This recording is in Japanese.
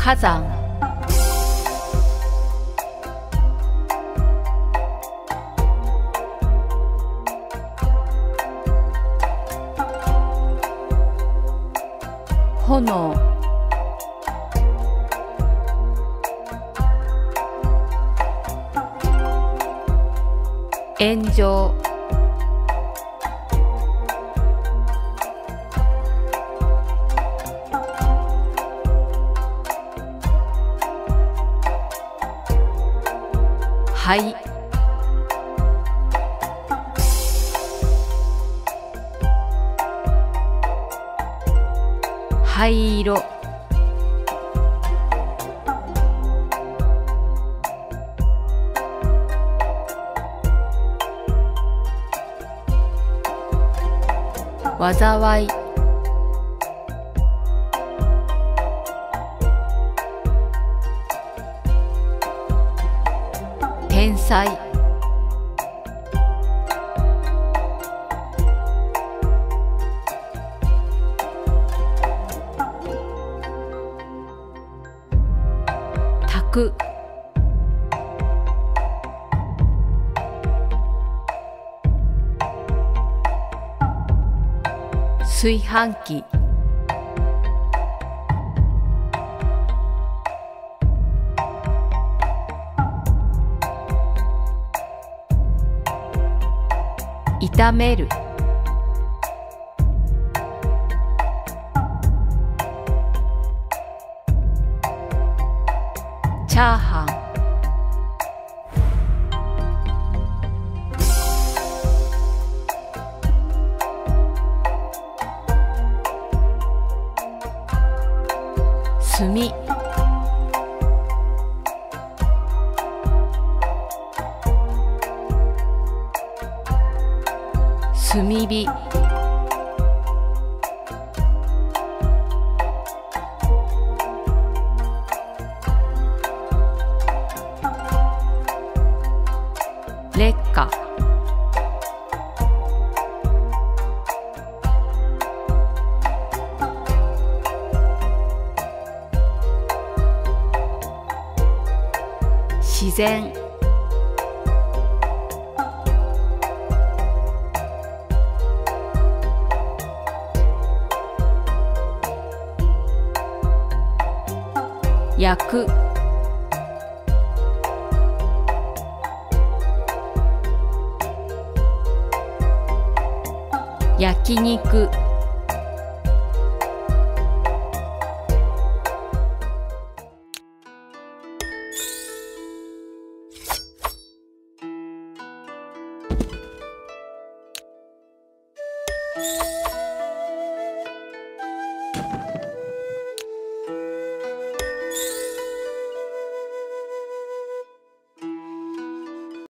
火山。炎。炎上。灰。灰色。災い。天災。宅。炊飯器。炒める。チャーハン。炭。炭火。烈火。自然。焼く。焼き肉。